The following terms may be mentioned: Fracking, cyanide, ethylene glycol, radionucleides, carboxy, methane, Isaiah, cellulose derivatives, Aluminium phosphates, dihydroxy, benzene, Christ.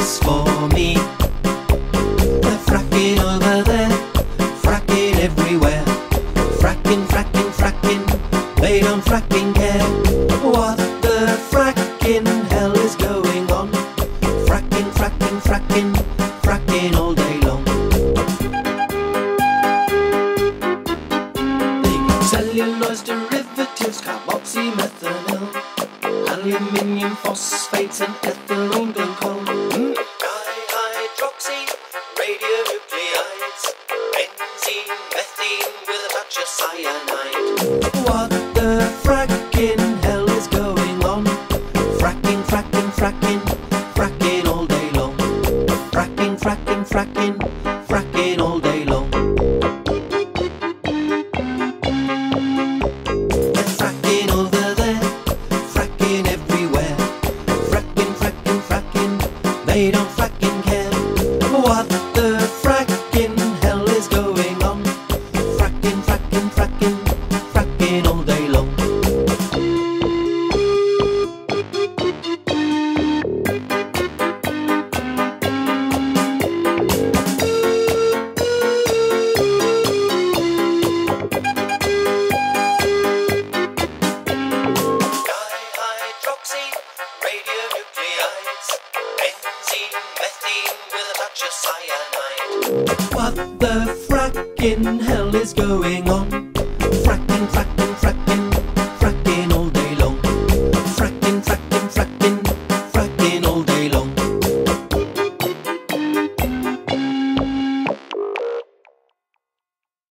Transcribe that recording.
place for me. They're fracking over there, fracking everywhere. Fracking, fracking, fracking, they don't fracking care. What the fracking hell is going on? Fracking, fracking, fracking, fracking all day long. The cellulose derivatives, carboxy, methane, aluminium phosphates and ethylene glycol, dihydroxy, radionucleides, benzene, methane with a touch of cyanide. What the fracking hell is going on? Fracking, fracking, fracking, fracking all day long. Fracking, fracking, fracking, fracking all day long. They're fracking over there, fracking everywhere. Fracking, fracking, fracking, they don't fracking care. What the fracking hell is going on? Fracking, fracking, fracking, fracking all day long. Radionucleides, benzene, methane with a touch of cyanide. What the fracking hell is going on?